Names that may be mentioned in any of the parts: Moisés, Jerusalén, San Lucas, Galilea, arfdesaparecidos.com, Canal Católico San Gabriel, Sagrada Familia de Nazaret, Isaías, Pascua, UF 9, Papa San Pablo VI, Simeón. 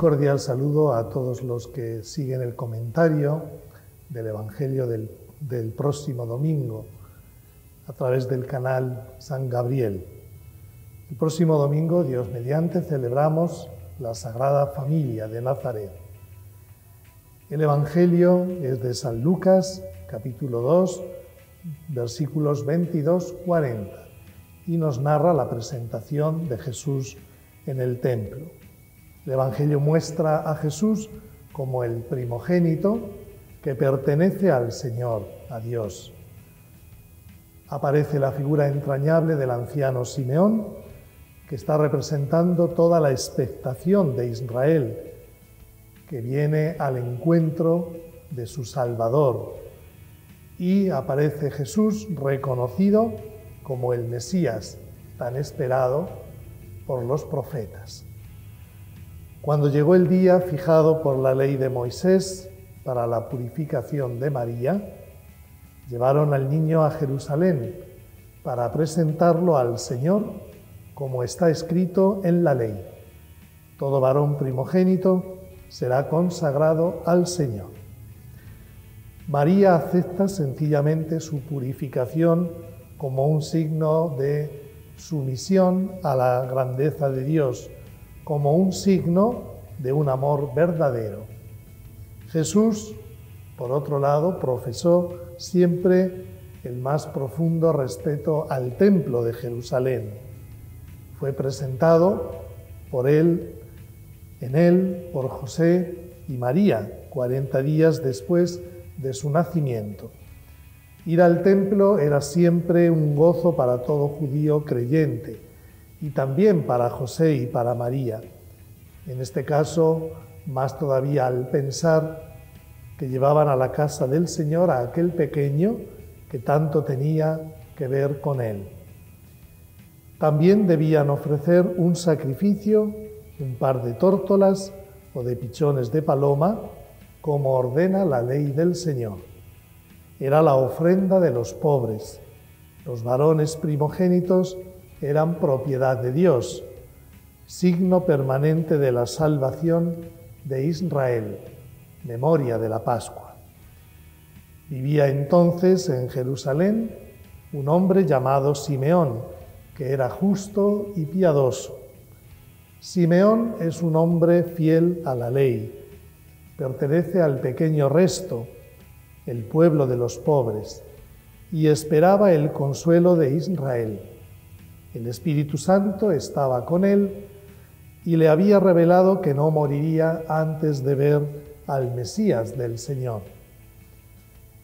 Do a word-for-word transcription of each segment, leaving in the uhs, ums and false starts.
cordial saludo a todos los que siguen el comentario del Evangelio del, del próximo domingo a través del canal San Gabriel. El próximo domingo, Dios mediante, celebramos la Sagrada Familia de Nazaret. El Evangelio es de San Lucas, capítulo dos, versículos veintidós a cuarenta, y nos narra la presentación de Jesús en el templo. El Evangelio muestra a Jesús como el primogénito que pertenece al Señor, a Dios. Aparece la figura entrañable del anciano Simeón, que está representando toda la expectación de Israel, que viene al encuentro de su Salvador, y aparece Jesús reconocido como el Mesías tan esperado por los profetas. Cuando llegó el día fijado por la ley de Moisés para la purificación de María, llevaron al niño a Jerusalén para presentarlo al Señor, como está escrito en la ley. Todo varón primogénito será consagrado al Señor. María acepta sencillamente su purificación como un signo de sumisión a la grandeza de Dios, como un signo de un amor verdadero. Jesús, por otro lado, profesó siempre el más profundo respeto al templo de Jerusalén. Fue presentado por él En él, por José y María, cuarenta días después de su nacimiento. Ir al templo era siempre un gozo para todo judío creyente, y también para José y para María. En este caso, más todavía al pensar que llevaban a la casa del Señor a aquel pequeño que tanto tenía que ver con él. También debían ofrecer un sacrificio, un par de tórtolas o de pichones de paloma, como ordena la ley del Señor. Era la ofrenda de los pobres. Los varones primogénitos eran propiedad de Dios, signo permanente de la salvación de Israel, memoria de la Pascua. Vivía entonces en Jerusalén un hombre llamado Simeón, que era justo y piadoso. Simeón es un hombre fiel a la ley, pertenece al pequeño resto, el pueblo de los pobres, y esperaba el consuelo de Israel. El Espíritu Santo estaba con él y le había revelado que no moriría antes de ver al Mesías del Señor.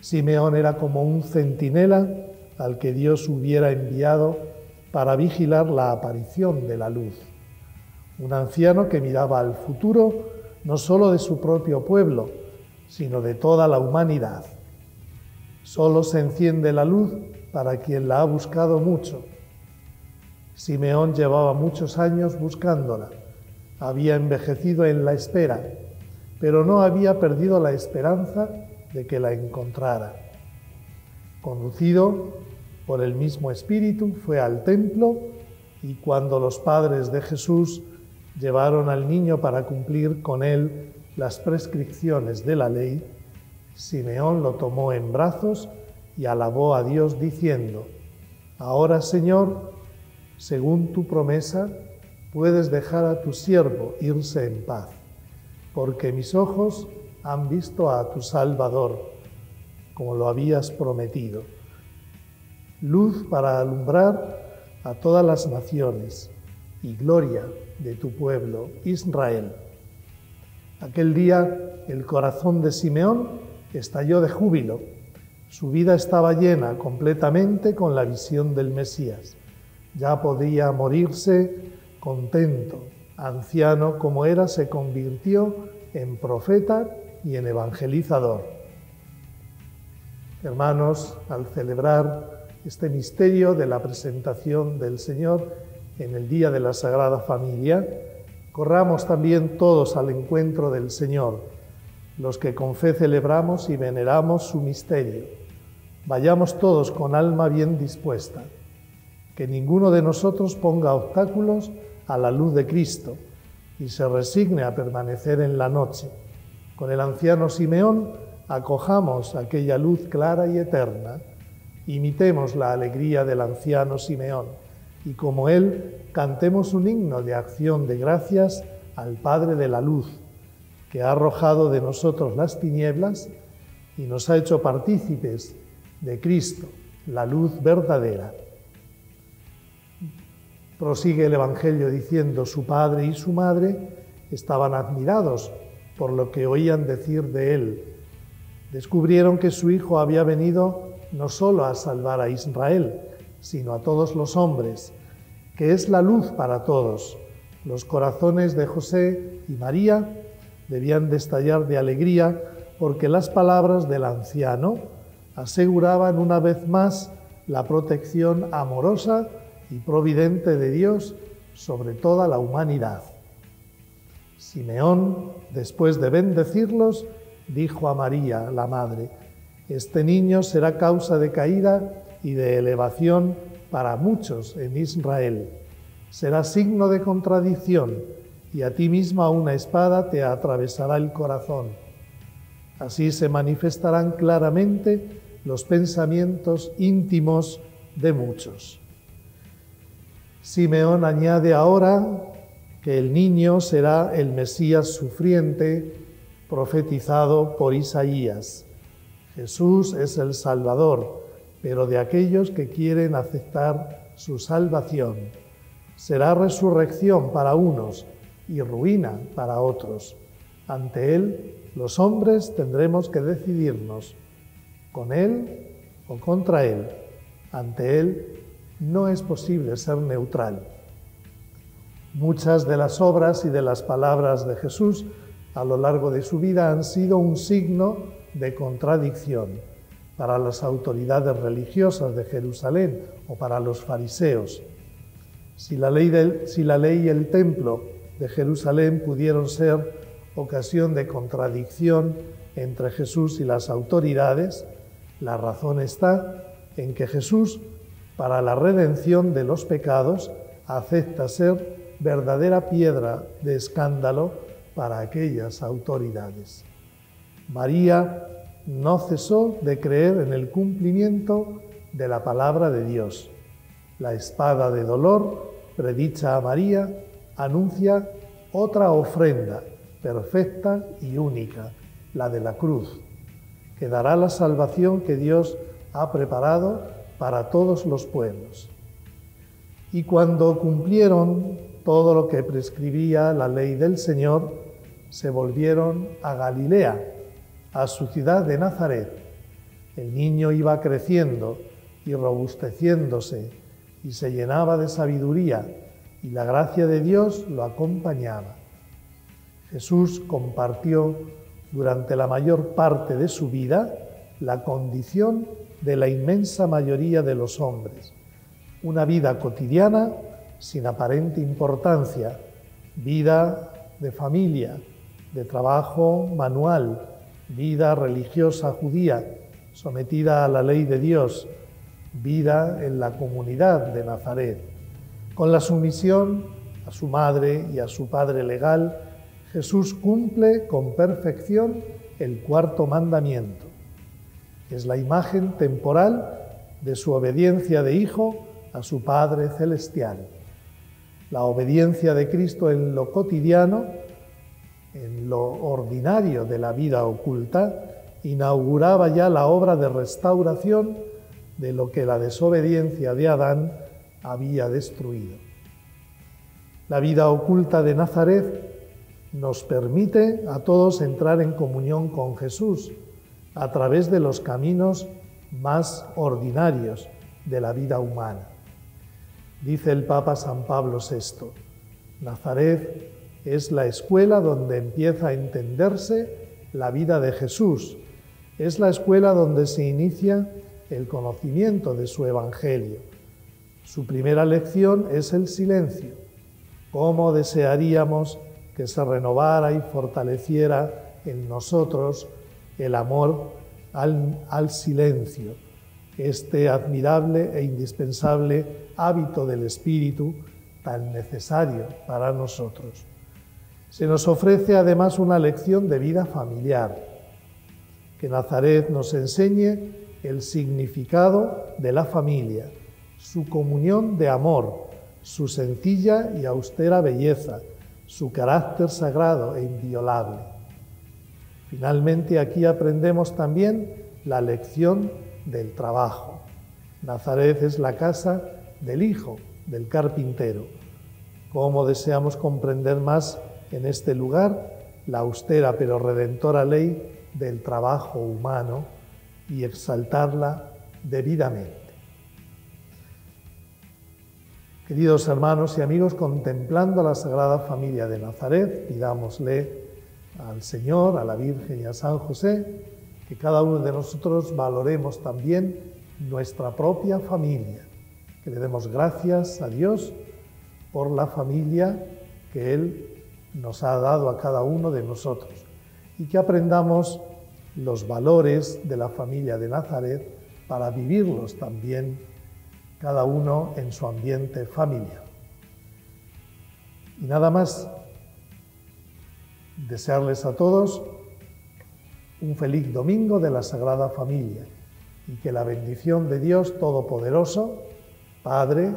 Simeón era como un centinela al que Dios hubiera enviado para vigilar la aparición de la luz. Un anciano que miraba al futuro, no solo de su propio pueblo, sino de toda la humanidad. Solo se enciende la luz para quien la ha buscado mucho. Simeón llevaba muchos años buscándola. Había envejecido en la espera, pero no había perdido la esperanza de que la encontrara. Conducido por el mismo Espíritu, fue al templo, y cuando los padres de Jesús llevaron al niño para cumplir con él las prescripciones de la ley, Simeón lo tomó en brazos y alabó a Dios diciendo: «Ahora, Señor, según tu promesa, puedes dejar a tu siervo irse en paz, porque mis ojos han visto a tu Salvador, como lo habías prometido, luz para alumbrar a todas las naciones y gloria de tu pueblo Israel». Aquel día el corazón de Simeón estalló de júbilo. Su vida estaba llena completamente con la visión del Mesías. Ya podía morirse contento. Anciano como era, se convirtió en profeta y en evangelizador. Hermanos, al celebrar este misterio de la presentación del Señor en el día de la Sagrada Familia, corramos también todos al encuentro del Señor, los que con fe celebramos y veneramos su misterio. Vayamos todos con alma bien dispuesta, que ninguno de nosotros ponga obstáculos a la luz de Cristo, y se resigne a permanecer en la noche. Con el anciano Simeón acojamos aquella luz clara y eterna, imitemos la alegría del anciano Simeón y como él cantemos un himno de acción de gracias al Padre de la Luz, que ha arrojado de nosotros las tinieblas y nos ha hecho partícipes de Cristo, la luz verdadera. Prosigue el Evangelio diciendo: su padre y su madre estaban admirados por lo que oían decir de él. Descubrieron que su hijo había venido no solo a salvar a Israel, sino a todos los hombres, que es la luz para todos. Los corazones de José y María debían destallar de alegría porque las palabras del anciano aseguraban una vez más la protección amorosa y providente de Dios sobre toda la humanidad. Simeón, después de bendecirlos, dijo a María, la madre: este niño será causa de caída y de elevación para muchos en Israel. Será signo de contradicción, y a ti misma una espada te atravesará el corazón. Así se manifestarán claramente los pensamientos íntimos de muchos. Simeón añade ahora que el niño será el Mesías sufriente, profetizado por Isaías. Jesús es el Salvador, pero de aquellos que quieren aceptar su salvación. Será resurrección para unos y ruina para otros. Ante él, los hombres tendremos que decidirnos, con él o contra él. Ante él, no es posible ser neutral. Muchas de las obras y de las palabras de Jesús a lo largo de su vida han sido un signo de contradicción para las autoridades religiosas de Jerusalén o para los fariseos. Si la ley, del, si la ley y el templo de Jerusalén pudieron ser ocasión de contradicción entre Jesús y las autoridades, la razón está en que Jesús, para la redención de los pecados, acepta ser verdadera piedra de escándalo para aquellas autoridades. María no cesó de creer en el cumplimiento de la palabra de Dios. La espada de dolor, predicha a María, anuncia otra ofrenda perfecta y única, la de la cruz, que dará la salvación que Dios ha preparado para todos los pueblos. Y cuando cumplieron todo lo que prescribía la ley del Señor, se volvieron a Galilea, a su ciudad de Nazaret. El niño iba creciendo y robusteciéndose, y se llenaba de sabiduría, y la gracia de Dios lo acompañaba. Jesús compartió durante la mayor parte de su vida la condición de la inmensa mayoría de los hombres. Una vida cotidiana sin aparente importancia, vida de familia, de trabajo manual, vida religiosa judía sometida a la ley de Dios, vida en la comunidad de Nazaret. Con la sumisión a su madre y a su padre legal, Jesús cumple con perfección el cuarto mandamiento. Es la imagen temporal de su obediencia de hijo a su Padre celestial. La obediencia de Cristo en lo cotidiano, en lo ordinario de la vida oculta, inauguraba ya la obra de restauración de lo que la desobediencia de Adán había destruido. La vida oculta de Nazaret nos permite a todos entrar en comunión con Jesús, a través de los caminos más ordinarios de la vida humana. Dice el Papa San Pablo sexto, Nazaret es la escuela donde empieza a entenderse la vida de Jesús, es la escuela donde se inicia el conocimiento de su Evangelio. Su primera lección es el silencio. ¿Cómo desearíamos que se renovara y fortaleciera en nosotros el amor al, al silencio, este admirable e indispensable hábito del espíritu tan necesario para nosotros? Se nos ofrece además una lección de vida familiar, que Nazaret nos enseñe el significado de la familia, su comunión de amor, su sencilla y austera belleza, su carácter sagrado e inviolable. Finalmente, aquí aprendemos también la lección del trabajo. Nazaret es la casa del hijo, del carpintero. ¿Cómo deseamos comprender más en este lugar la austera pero redentora ley del trabajo humano y exaltarla debidamente? Queridos hermanos y amigos, contemplando la Sagrada Familia de Nazaret, pidámosle al Señor, a la Virgen y a San José, que cada uno de nosotros valoremos también nuestra propia familia, que le demos gracias a Dios por la familia que Él nos ha dado a cada uno de nosotros y que aprendamos los valores de la familia de Nazaret para vivirlos también cada uno en su ambiente familiar. Y nada más, desearles a todos un feliz domingo de la Sagrada Familia y que la bendición de Dios Todopoderoso, Padre,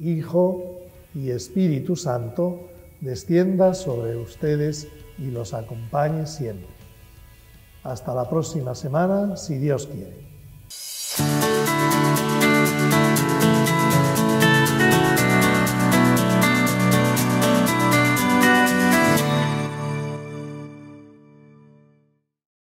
Hijo y Espíritu Santo, descienda sobre ustedes y los acompañe siempre. Hasta la próxima semana, si Dios quiere.